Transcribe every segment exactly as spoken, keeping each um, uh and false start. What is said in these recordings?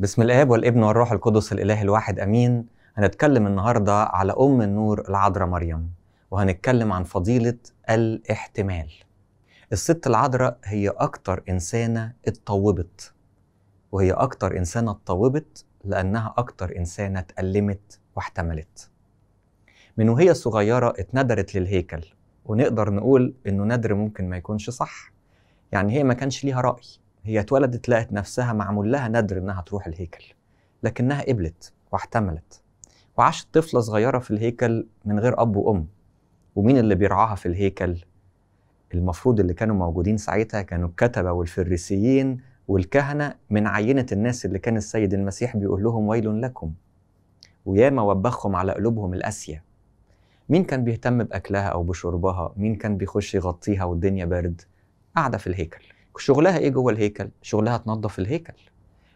بسم الآب والابن والروح القدس الإله الواحد أمين. هنتكلم النهاردة على أم النور العذراء مريم، وهنتكلم عن فضيلة الاحتمال. الست العذراء هي أكتر إنسانة اتطوبت، وهي أكتر إنسانة اتطوبت لأنها أكتر إنسانة اتألمت واحتملت. من وهي صغيرة اتندرت للهيكل، ونقدر نقول إنه ندر ممكن ما يكونش صح، يعني هي ما كانش ليها رأي، هي اتولدت لقت نفسها معمول لها ندر إنها تروح الهيكل، لكنها قبلت واحتملت، وعاشت طفلة صغيرة في الهيكل من غير أب وأم. ومين اللي بيرعاها في الهيكل؟ المفروض اللي كانوا موجودين ساعتها كانوا الكتبة والفريسيين والكهنة من عينة الناس اللي كان السيد المسيح بيقول لهم ويل لكم، وياما وبخهم على قلوبهم القاسية. مين كان بيهتم بأكلها أو بشربها؟ مين كان بيخش يغطيها والدنيا برد؟ قاعدة في الهيكل. شغلها إيه جوه الهيكل؟ شغلها تنظف الهيكل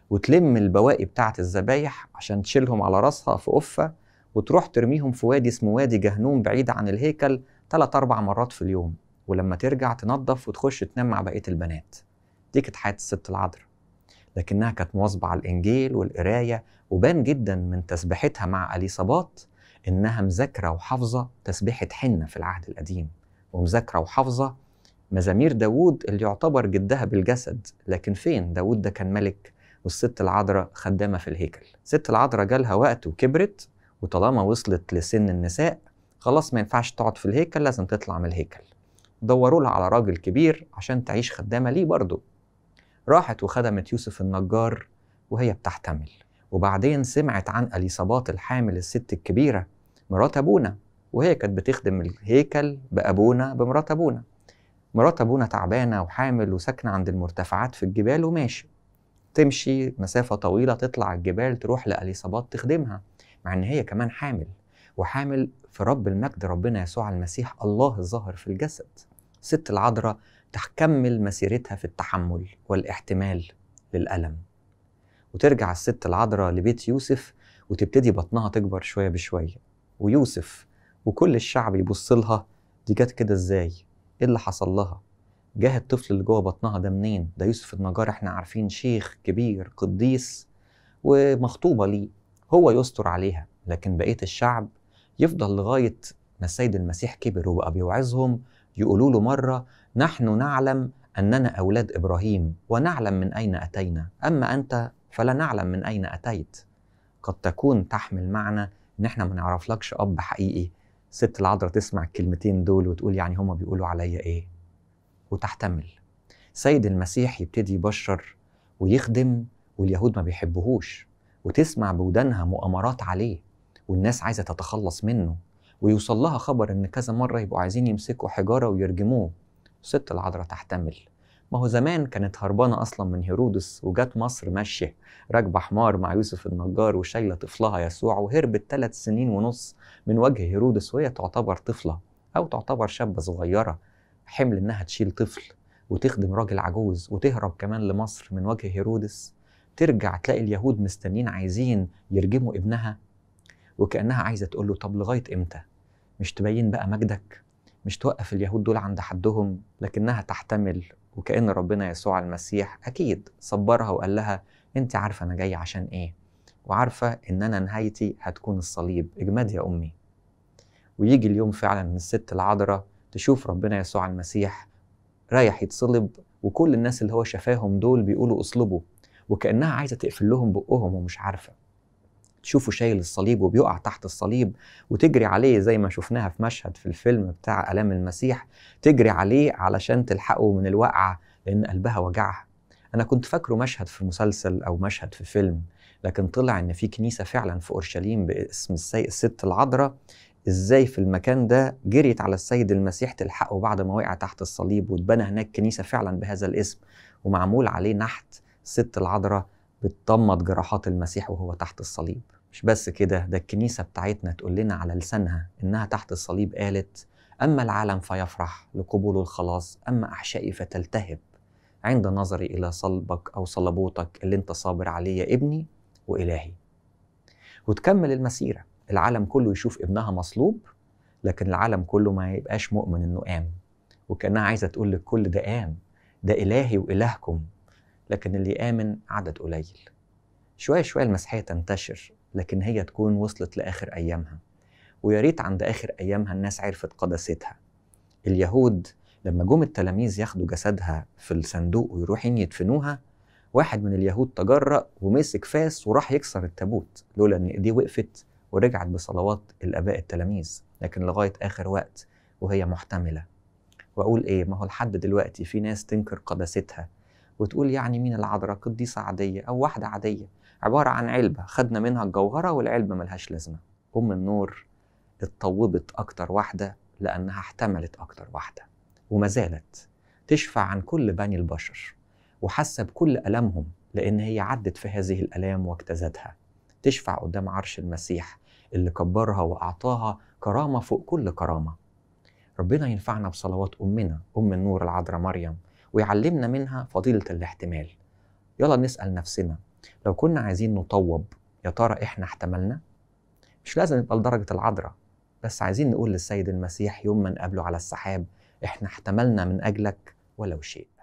وتلم البواقي بتاعة الذبايح عشان تشيلهم على راسها في قفة وتروح ترميهم في وادي اسمه وادي جهنوم بعيد عن الهيكل ثلاث أربع مرات في اليوم، ولما ترجع تنظف وتخش تنام مع بقية البنات. دي كانت حياة الست العذراء، لكنها كانت مواظبة على الإنجيل والقراية، وبان جدا من تسبيحتها مع أليصابات إنها مذاكرة وحافظة تسبيحة حنة في العهد القديم، ومذاكرة وحافظة مزامير داوود اللي يعتبر جدها بالجسد. لكن فين؟ داوود ده كان ملك، والست العذراء خدامة في الهيكل. الست العذراء جالها وقت وكبرت، وطالما وصلت لسن النساء خلاص ما ينفعش تقعد في الهيكل، لازم تطلع من الهيكل. دوروا لها على راجل كبير عشان تعيش خدامة ليه برضه. راحت وخدمت يوسف النجار وهي بتحتمل، وبعدين سمعت عن أليصابات الحامل الست الكبيرة مرات أبونا، وهي كانت بتخدم الهيكل بأبونا بمرات أبونا. مرات أبونا تعبانة وحامل وساكنة عند المرتفعات في الجبال، وماشي تمشي مسافة طويلة تطلع الجبال تروح لأليصابات تخدمها، مع إن هي كمان حامل، وحامل في رب المجد ربنا يسوع المسيح الله الظاهر في الجسد. الست العذراء تكمل مسيرتها في التحمل والاحتمال للألم. وترجع الست العذراء لبيت يوسف، وتبتدي بطنها تكبر شوية بشوية، ويوسف وكل الشعب يبص لها، دي جت كده إزاي؟ إيه اللي حصل لها؟ جاه الطفل اللي جوه بطنها ده منين؟ ده يوسف النجار إحنا عارفين شيخ كبير قديس ومخطوبة ليه، هو يستر عليها. لكن بقية الشعب يفضل لغاية ما السيد المسيح كبر وبقى بيوعظهم، يقولوا له مرة: نحن نعلم أننا أولاد إبراهيم ونعلم من أين أتينا، أما أنت فلا نعلم من أين أتيت. قد تكون تحمل معنى إن إحنا ما نعرفلكش أب حقيقي. الست العذراء تسمع الكلمتين دول وتقول يعني هما بيقولوا عليا إيه؟ وتحتمل. سيد المسيح يبتدي يبشر ويخدم واليهود ما بيحبوهوش، وتسمع بودانها مؤامرات عليه والناس عايزة تتخلص منه، ويوصل لها خبر إن كذا مرة يبقوا عايزين يمسكوا حجارة ويرجموه. الست العذراء تحتمل. ما هو زمان كانت هربانة أصلا من هيرودس، وجات مصر ماشية راكبة حمار مع يوسف النجار وشايلة طفلها يسوع، وهربت ثلاث سنين ونص من وجه هيرودس، وهي تعتبر طفلة أو تعتبر شابة صغيرة، حمل إنها تشيل طفل وتخدم راجل عجوز وتهرب كمان لمصر من وجه هيرودس. ترجع تلاقي اليهود مستنين عايزين يرجموا ابنها، وكأنها عايزة تقول له طب لغاية إمتى؟ مش تبين بقى مجدك؟ مش توقف اليهود دول عند حدهم؟ لكنها تحتمل، وكأن ربنا يسوع المسيح أكيد صبرها وقال لها أنت عارفة أنا جاي عشان إيه، وعارفة إن أنا نهايتي هتكون الصليب، اجمد يا أمي. ويجي اليوم فعلا من الست العذراء تشوف ربنا يسوع المسيح رايح يتصلب، وكل الناس اللي هو شفاهم دول بيقولوا اصلبوا، وكأنها عايزة تقفل لهم بقهم ومش عارفة. تشوفه شايل الصليب وبيقع تحت الصليب وتجري عليه، زي ما شفناها في مشهد في الفيلم بتاع آلام المسيح، تجري عليه علشان تلحقه من الوقعة لأن قلبها وجعها. أنا كنت فاكره مشهد في مسلسل أو مشهد في فيلم، لكن طلع إن في كنيسة فعلا في أورشليم باسم الست العذراء. إزاي في المكان ده جريت على السيد المسيح تلحقه بعد ما وقع تحت الصليب، واتبنى هناك كنيسة فعلا بهذا الاسم ومعمول عليه نحت الست العذراء بتطمد جراحات المسيح وهو تحت الصليب. مش بس كده، ده الكنيسة بتاعتنا تقول لنا على لسانها إنها تحت الصليب قالت: أما العالم فيفرح لقبول الخلاص، أما أحشائي فتلتهب عند نظري إلى صلبك أو صلبوتك اللي أنت صابر عليه يا ابني وإلهي. وتكمل المسيرة، العالم كله يشوف ابنها مصلوب، لكن العالم كله ما يبقاش مؤمن إنه قام، وكأنها عايزة تقول للكل ده قام، ده إلهي وإلهكم، لكن اللي آمن عدد قليل. شوية شوية المسيحية تنتشر، لكن هي تكون وصلت لآخر أيامها. ويا ريت عند آخر أيامها الناس عرفت قداستها. اليهود لما جم التلاميذ ياخدوا جسدها في الصندوق ويروحين يدفنوها، واحد من اليهود تجرأ ومسك فاس وراح يكسر التابوت، لولا ان ايديه وقفت ورجعت بصلوات الآباء التلاميذ، لكن لغاية آخر وقت وهي محتملة. وأقول إيه، ما هو لحد دلوقتي في ناس تنكر قداستها وتقول يعني مين العذراء، قديسة عادية أو واحدة عادية، عبارة عن علبة خدنا منها الجوهرة والعلبة ملهاش لازمة. أم النور اتطوبت أكتر واحدة لأنها احتملت أكتر واحدة، وما زالت تشفع عن كل بني البشر وحاسة بكل ألمهم، لأن هي عدت في هذه الألام واجتازتها. تشفع قدام عرش المسيح اللي كبرها وأعطاها كرامة فوق كل كرامة. ربنا ينفعنا بصلوات أمنا أم النور العذراء مريم، ويعلمنا منها فضيلة الاحتمال. يلا نسأل نفسنا، لو كنا عايزين نطوب، يا ترى إحنا احتملنا؟ مش لازم نبقى لدرجة العذراء، بس عايزين نقول للسيد المسيح يوم ما نقابله على السحاب، إحنا احتملنا من أجلك ولو شيء.